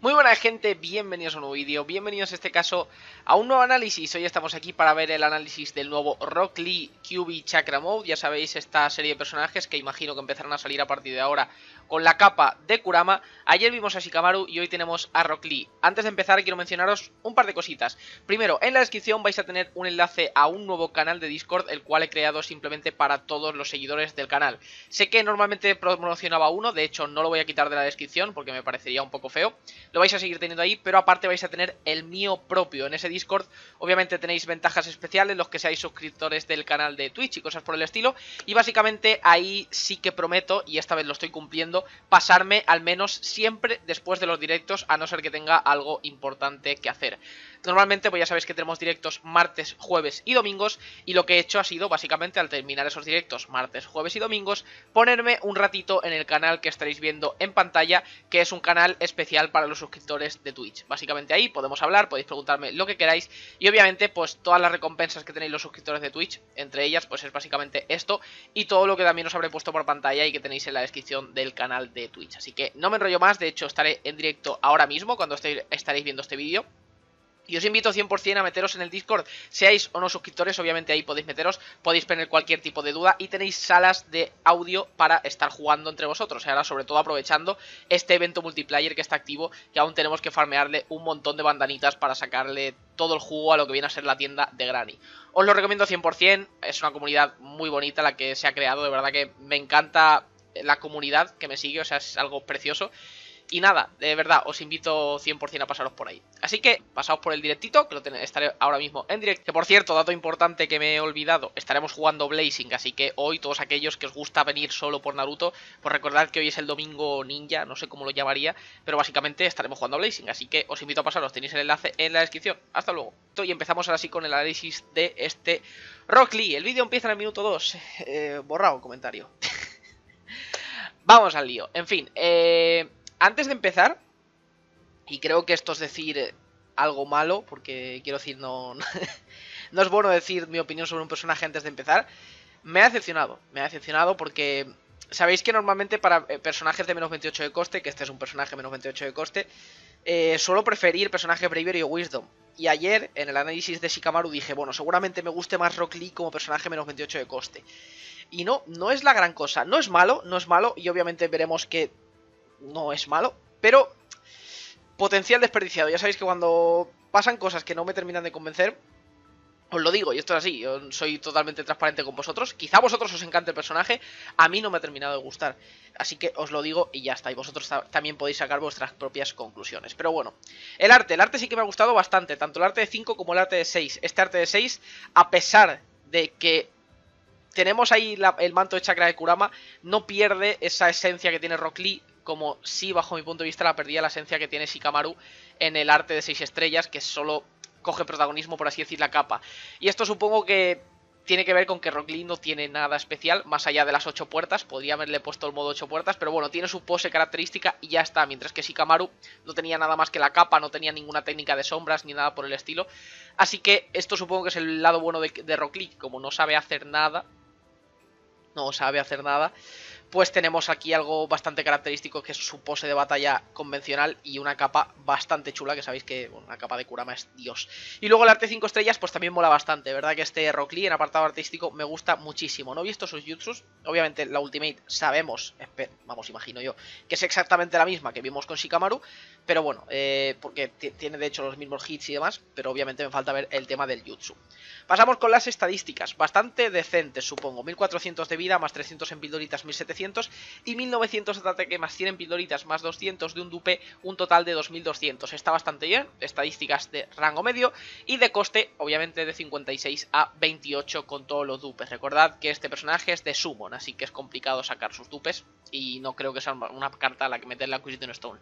Muy buena gente, bienvenidos a un nuevo vídeo, bienvenidos en este caso a un nuevo análisis. Hoy estamos aquí para ver el análisis del nuevo Rock Lee KCM Chakra Mode. Ya sabéis, esta serie de personajes que imagino que empezarán a salir a partir de ahora con la capa de Kurama. Ayer vimos a Shikamaru y hoy tenemos a Rock Lee. Antes de empezar quiero mencionaros un par de cositas. Primero, en la descripción vais a tener un enlace a un nuevo canal de Discord, el cual he creado simplemente para todos los seguidores del canal. Sé que normalmente promocionaba uno, de hecho no lo voy a quitar de la descripción porque me parecería un poco feo. Lo vais a seguir teniendo ahí, pero aparte vais a tener el mío propio. En ese Discord obviamente tenéis ventajas especiales, los que seáis suscriptores del canal de Twitch y cosas por el estilo. Y básicamente ahí sí que prometo, y esta vez lo estoy cumpliendo, pasarme al menos siempre después de los directos, a no ser que tenga algo importante que hacer. Normalmente pues ya sabéis que tenemos directos martes, jueves y domingos, y lo que he hecho ha sido básicamente al terminar esos directos martes, jueves y domingos ponerme un ratito en el canal que estaréis viendo en pantalla, que es un canal especial para los suscriptores de Twitch. Básicamente ahí podemos hablar, podéis preguntarme lo que queráis y obviamente pues todas las recompensas que tenéis los suscriptores de Twitch, entre ellas pues es básicamente esto y todo lo que también os habré puesto por pantalla y que tenéis en la descripción del canal de Twitch. Así que no me enrollo más, de hecho estaré en directo ahora mismo cuando estaréis viendo este vídeo. Y os invito 100% a meteros en el Discord, seáis o no suscriptores, obviamente ahí podéis meteros, podéis tener cualquier tipo de duda y tenéis salas de audio para estar jugando entre vosotros. Ahora sobre todo aprovechando este evento multiplayer que está activo, que aún tenemos que farmearle un montón de bandanitas para sacarle todo el jugo a lo que viene a ser la tienda de Granny. Os lo recomiendo 100%, es una comunidad muy bonita la que se ha creado, de verdad que me encanta la comunidad que me sigue, o sea es algo precioso. Y nada, de verdad, os invito 100% a pasaros por ahí. Así que, pasaos por el directito, que lo estaré ahora mismo en directo. Que por cierto, dato importante que me he olvidado, estaremos jugando Blazing, así que hoy todos aquellos que os gusta venir solo por Naruto, pues recordad que hoy es el domingo ninja, no sé cómo lo llamaría, pero básicamente estaremos jugando Blazing, así que os invito a pasaros, tenéis el enlace en la descripción. Hasta luego. Y empezamos ahora sí con el análisis de este Rock Lee. El vídeo empieza en el minuto 2. Borrado comentario. Vamos al lío. En fin, antes de empezar, y creo que esto es decir algo malo, porque quiero decir, no es bueno decir mi opinión sobre un personaje antes de empezar, me ha decepcionado porque sabéis que normalmente para personajes de menos 28 de coste, que este es un personaje menos 28 de coste, suelo preferir personajes Bravery o Wisdom. Y ayer, en el análisis de Shikamaru, dije, bueno, seguramente me guste más Rock Lee como personaje menos 28 de coste. Y no es la gran cosa, no es malo, y obviamente veremos que no es malo, pero potencial desperdiciado. Ya sabéis que cuando pasan cosas que no me terminan de convencer, os lo digo, y esto es así, yo soy totalmente transparente con vosotros. Quizá a vosotros os encante el personaje, a mí no me ha terminado de gustar, así que os lo digo y ya está, y vosotros también podéis sacar vuestras propias conclusiones. Pero bueno, el arte sí que me ha gustado bastante, tanto el arte de 5 como el arte de 6, este arte de 6, a pesar de que tenemos ahí el manto de chakra de Kurama, no pierde esa esencia que tiene Rock Lee, como sí, bajo mi punto de vista, la perdía la esencia que tiene Shikamaru en el arte de 6 estrellas, que solo coge protagonismo, por así decir, la capa. Y esto supongo que tiene que ver con que Rock Lee no tiene nada especial, más allá de las 8 puertas, podría haberle puesto el modo 8 puertas, pero bueno, tiene su pose característica y ya está, mientras que Shikamaru no tenía nada más que la capa, no tenía ninguna técnica de sombras ni nada por el estilo. Así que esto supongo que es el lado bueno de Rock Lee, como no sabe hacer nada, pues tenemos aquí algo bastante característico, que es su pose de batalla convencional y una capa bastante chula, que sabéis que bueno, la capa de Kurama es Dios. Y luego el arte 5 estrellas pues también mola bastante, verdad que este Rock Lee en apartado artístico me gusta muchísimo. No he visto sus jutsus, obviamente la Ultimate sabemos, vamos, imagino yo, que es exactamente la misma que vimos con Shikamaru, pero bueno, porque tiene de hecho los mismos hits y demás, pero obviamente me falta ver el tema del jutsu. Pasamos con las estadísticas, bastante decentes supongo, 1400 de vida, más 300 en pildoritas, 1700 y 1900 de ataque, más 100 en pildoritas, más 200 de un dupe, un total de 2200. Está bastante bien, estadísticas de rango medio y de coste obviamente de 56 a 28 con todos los dupes. Recordad que este personaje es de summon, así que es complicado sacar sus dupes y no creo que sea una carta a la que meter la Acquisition Stone.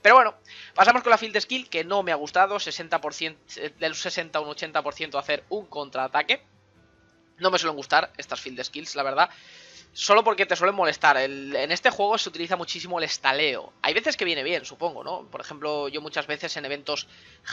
Pero bueno, pasamos con la Field Skill, que no me ha gustado, 60%, del 60 a un 80% hacer un contraataque. No me suelen gustar estas Field Skills, la verdad. solo porque te suelen molestar. En este juego se utiliza muchísimo el estaleo. Hay veces que viene bien, supongo, ¿no? Por ejemplo, yo muchas veces en eventos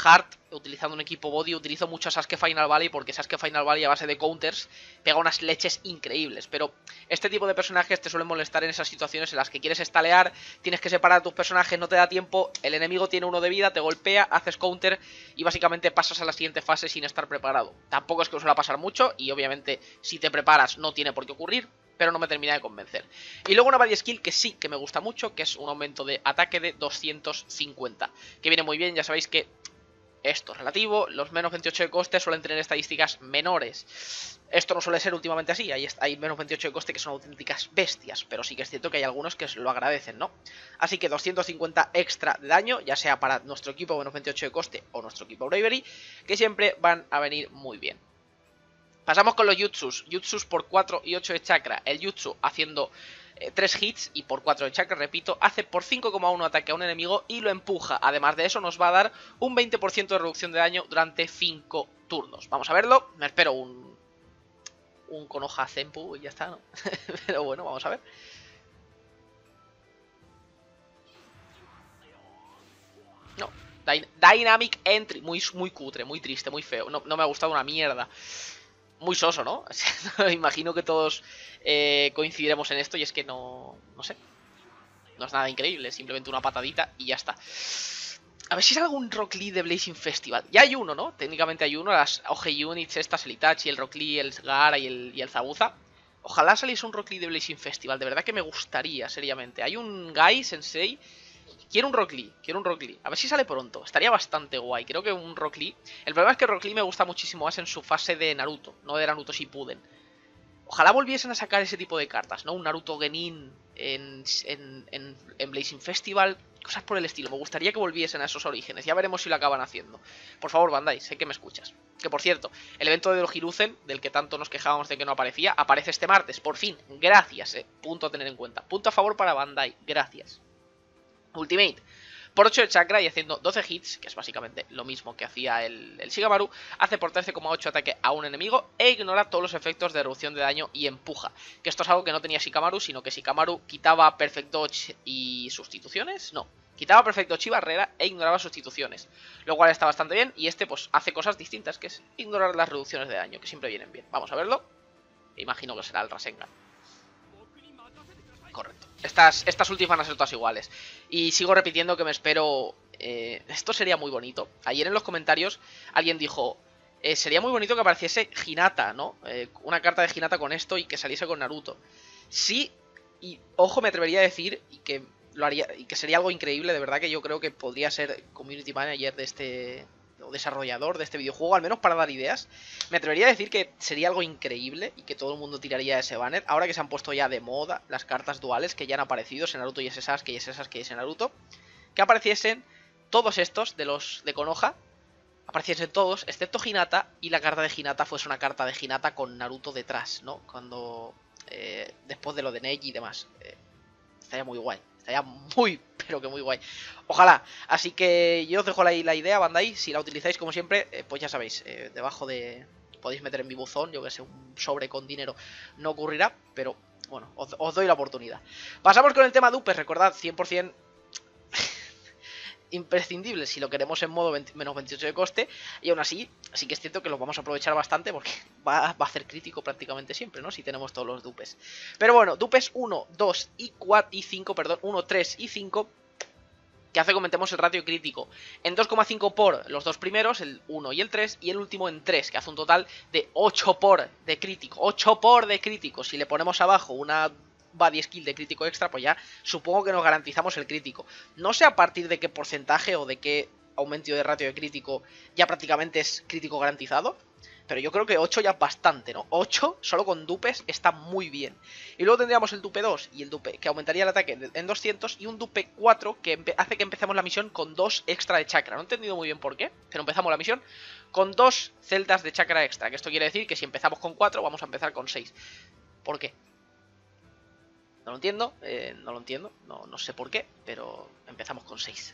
hard, utilizando un equipo body, utilizo mucho a Sasuke Final Valley, porque Sasuke Final Valley a base de counters pega unas leches increíbles. Pero este tipo de personajes te suelen molestar en esas situaciones en las que quieres estalear, tienes que separar a tus personajes, no te da tiempo, el enemigo tiene uno de vida, te golpea, haces counter y básicamente pasas a la siguiente fase sin estar preparado. Tampoco es que os suele pasar mucho y obviamente si te preparas no tiene por qué ocurrir, pero no me termina de convencer. Y luego una body skill que sí que me gusta mucho, que es un aumento de ataque de 250, que viene muy bien. Ya sabéis que esto es relativo, los menos 28 de coste suelen tener estadísticas menores. Esto no suele ser últimamente así, hay menos 28 de coste que son auténticas bestias, pero sí que es cierto que hay algunos que lo agradecen, ¿no? Así que 250 extra de daño, ya sea para nuestro equipo menos 28 de coste o nuestro equipo Bravery, que siempre van a venir muy bien. Pasamos con los jutsus, jutsus por 4 y 8 de chakra. El jutsu haciendo 3 hits y por 4 de chakra, repito, hace por 5,1 ataque a un enemigo y lo empuja. Además de eso nos va a dar un 20% de reducción de daño durante 5 turnos. Vamos a verlo, me espero un Konoha Zenpu y ya está, ¿no? Pero bueno, vamos a ver. No, Dynamic Entry, muy cutre, muy triste, muy feo, no me ha gustado una mierda. Muy soso, ¿no? Imagino que todos coincidiremos en esto, y es que no sé. No es nada increíble, es simplemente una patadita y ya está. A ver si sale algún Rock Lee de Blazing Festival. Ya hay uno, ¿no? Técnicamente hay uno, las OG Units, estas, el Itachi, el Rock Lee, el Gaara y el Zabuza. Ojalá saliese un Rock Lee de Blazing Festival, de verdad que me gustaría, seriamente. Hay un Guy Sensei. Quiero un Rock Lee. A ver si sale pronto. Estaría bastante guay. Creo que un Rock Lee... El problema es que Rock Lee me gusta muchísimo más en su fase de Naruto, no de Naruto Shippuden. Ojalá volviesen a sacar ese tipo de cartas, ¿no? Un Naruto Genin en Blazing Festival, cosas por el estilo. Me gustaría que volviesen a esos orígenes. Ya veremos si lo acaban haciendo. Por favor, Bandai, sé que me escuchas. Que por cierto, el evento de los Hiruzen, del que tanto nos quejábamos de que no aparecía, aparece este martes. Por fin, gracias, punto a tener en cuenta. Punto a favor para Bandai, gracias. Ultimate, por 8 de chakra y haciendo 12 hits, que es básicamente lo mismo que hacía el Shikamaru, hace por 13,8 ataque a un enemigo e ignora todos los efectos de reducción de daño y empuja. Que esto es algo que no tenía Shikamaru, sino que Shikamaru quitaba Perfect dodge y sustituciones, no, quitaba Perfect dodge y barrera e ignoraba sustituciones, lo cual está bastante bien. Y este pues hace cosas distintas, que es ignorar las reducciones de daño, que siempre vienen bien. Vamos a verlo, imagino que será el Rasengan. Correcto. Estas ultis van a ser todas iguales. Y sigo repitiendo que me espero... esto sería muy bonito. Ayer en los comentarios alguien dijo... sería muy bonito que apareciese Hinata, ¿no? Una carta de Hinata con esto y que saliese con Naruto. Sí, y ojo, me atrevería a decir y que lo haría, y que sería algo increíble, de verdad, que yo creo que podría ser community manager de este... o desarrollador de este videojuego, al menos para dar ideas. Me atrevería a decir que sería algo increíble y que todo el mundo tiraría ese banner. Ahora que se han puesto ya de moda las cartas duales, que ya han aparecido, ese Naruto y ese Sasuke y ese Sasuke y ese Naruto, que apareciesen todos estos de los de Konoha, apareciesen todos excepto Hinata, y la carta de Hinata fuese una carta de Hinata con Naruto detrás, ¿no? Cuando después de lo de Neji y demás, estaría muy guay. Estaría muy, pero que muy guay. Ojalá. Así que yo os dejo la idea, Bandai. Si la utilizáis, como siempre, pues ya sabéis, debajo de... podéis meter en mi buzón, yo que sé, un sobre con dinero. No ocurrirá, pero bueno, os doy la oportunidad. Pasamos con el tema dupes. Recordad, 100% imprescindible si lo queremos en modo menos 28 de coste. Y aún así, sí que es cierto que lo vamos a aprovechar bastante, porque va a ser crítico prácticamente siempre, ¿no? Si tenemos todos los dupes. Pero bueno, dupes 1, 2 y 4 y 5, perdón, 1, 3 y 5, que hace que aumentemos el ratio crítico en 2,5 por los dos primeros, el 1 y el 3, y el último en 3, que hace un total de 8 por de crítico. 8 por de crítico. Si le ponemos abajo una body skill de crítico extra, pues ya supongo que nos garantizamos el crítico. No sé a partir de qué porcentaje o de qué aumento de ratio de crítico ya prácticamente es crítico garantizado, pero yo creo que 8 ya es bastante, ¿no? 8 solo con dupes está muy bien. Y luego tendríamos el dupe 2 y el dupe que aumentaría el ataque en 200, y un dupe 4 que hace que empecemos la misión con 2 extra de chakra. No he entendido muy bien por qué, pero empezamos la misión con 2 celdas de chakra extra, que esto quiere decir que si empezamos con 4 vamos a empezar con 6. ¿Por qué? No lo entiendo, no sé por qué, pero empezamos con 6.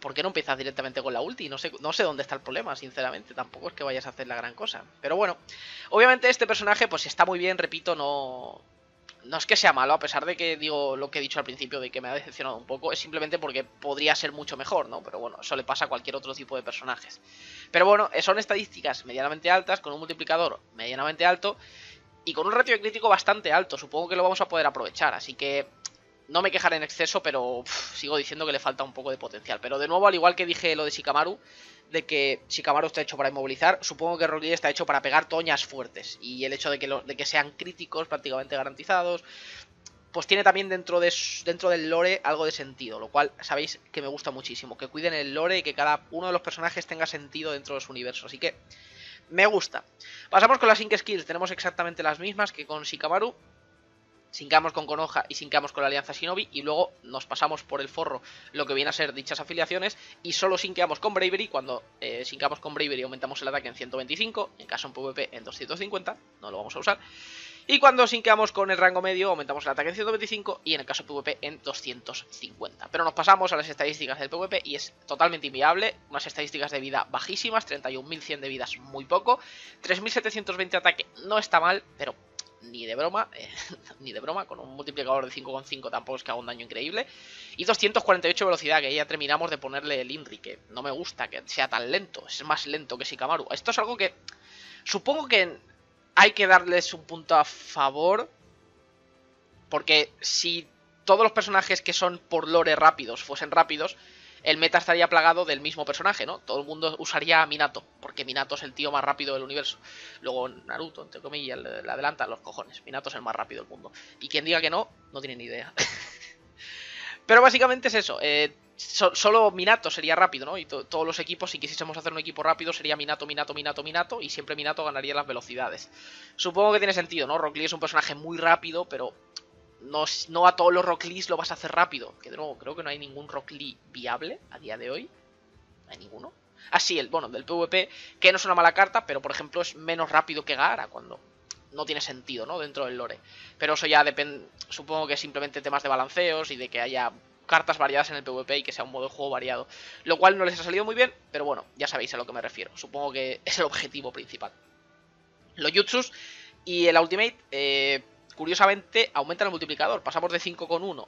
¿por qué no empiezas directamente con la ulti? No sé dónde está el problema, sinceramente. Tampoco es que vayas a hacer la gran cosa. Pero bueno, obviamente este personaje pues está muy bien, repito, no es que sea malo, a pesar de que digo lo que he dicho al principio de que me ha decepcionado un poco, es simplemente porque podría ser mucho mejor, ¿no? Pero bueno, eso le pasa a cualquier otro tipo de personajes. Pero bueno, son estadísticas medianamente altas, con un multiplicador medianamente alto y con un ratio de crítico bastante alto. Supongo que lo vamos a poder aprovechar, así que no me quejaré en exceso, pero sigo diciendo que le falta un poco de potencial. Pero de nuevo, al igual que dije lo de Shikamaru, de que Shikamaru está hecho para inmovilizar, supongo que Rock Lee está hecho para pegar toñas fuertes. Y el hecho de que, sean críticos prácticamente garantizados, pues tiene también dentro del lore algo de sentido, lo cual sabéis que me gusta muchísimo. Que cuiden el lore y que cada uno de los personajes tenga sentido dentro de su universo, así que me gusta. Pasamos con las Sync Skills, tenemos exactamente las mismas que con Shikamaru. Sincamos con Konoha y sincamos con la Alianza Shinobi y luego nos pasamos por el forro lo que viene a ser dichas afiliaciones y solo sinqueamos con Bravery. Cuando sincamos con Bravery aumentamos el ataque en 125, en caso en PvP en 250, no lo vamos a usar. Y cuando sinqueamos con el rango medio aumentamos el ataque en 125 y en el caso PvP en 250. Pero nos pasamos a las estadísticas del PvP y es totalmente inviable. Unas estadísticas de vida bajísimas, 31.100 de vida es muy poco, 3.720 de ataque no está mal, pero... ni de broma, con un multiplicador de 5,5 tampoco es que haga un daño increíble. Y 248 velocidad, que ya terminamos de ponerle el Inri, que no me gusta que sea tan lento, es más lento que Shikamaru. Esto es algo que supongo que hay que darles un punto a favor, porque si todos los personajes que son por lore rápidos fuesen rápidos, el meta estaría plagado del mismo personaje, ¿no? Todo el mundo usaría a Minato, porque Minato es el tío más rápido del universo. Luego Naruto, entre comillas, le adelanta los cojones. Minato es el más rápido del mundo. Y quien diga que no, no tiene ni idea. Pero básicamente es eso. Solo Minato sería rápido, ¿no? Y todos los equipos, si quisiésemos hacer un equipo rápido, sería Minato. Y siempre Minato ganaría las velocidades. Supongo que tiene sentido, ¿no? Rock Lee es un personaje muy rápido, pero... No a todos los Rock Lees lo vas a hacer rápido. Que de nuevo, creo que no hay ningún Rock Lee viable a día de hoy. No hay ninguno. Ah, sí, del PvP, que no es una mala carta, pero por ejemplo es menos rápido que Gaara, cuando no tiene sentido, ¿no? Dentro del lore. Pero eso ya depende, supongo que simplemente temas de balanceos y de que haya cartas variadas en el PvP y que sea un modo de juego variado. Lo cual no les ha salido muy bien, pero bueno, ya sabéis a lo que me refiero. Supongo que es el objetivo principal. Los Jutsus y el Ultimate... curiosamente aumenta el multiplicador, pasamos de 5,1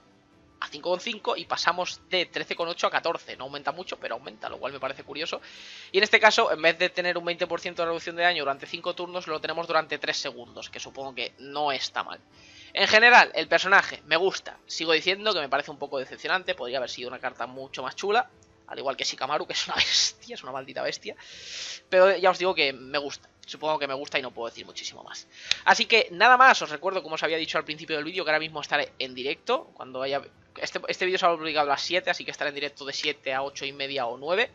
a 5,5 y pasamos de 13,8 a 14, no aumenta mucho pero aumenta, lo cual me parece curioso. Y en este caso, en vez de tener un 20% de reducción de daño durante 5 turnos, lo tenemos durante 3 segundos, que supongo que no está mal. En general, el personaje me gusta, sigo diciendo que me parece un poco decepcionante, podría haber sido una carta mucho más chula, al igual que Shikamaru, que es una bestia, es una maldita bestia, pero ya os digo que me gusta. Supongo que me gusta y no puedo decir muchísimo más. Así que nada más, os recuerdo, como os había dicho al principio del vídeo, que ahora mismo estaré en directo. Cuando haya... Este vídeo se habrá publicado a las 7, así que estaré en directo de 7 a 8 y media o 9.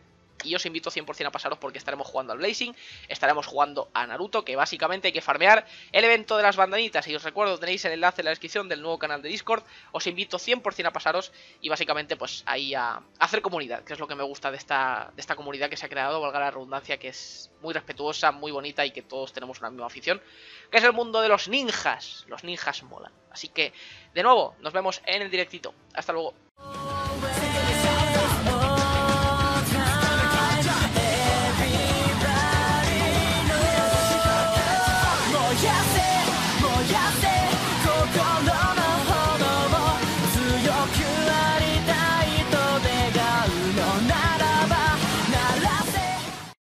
Y os invito 100% a pasaros porque estaremos jugando al Blazing, estaremos jugando a Naruto, que básicamente hay que farmear el evento de las bandanitas. Y os recuerdo, tenéis el enlace en la descripción del nuevo canal de Discord. Os invito 100% a pasaros y básicamente pues ahí a hacer comunidad, que es lo que me gusta de esta comunidad que se ha creado, valga la redundancia, que es muy respetuosa, muy bonita y que todos tenemos una misma afición, que es el mundo de los ninjas. Los ninjas molan. Así que, de nuevo, nos vemos en el directito. Hasta luego.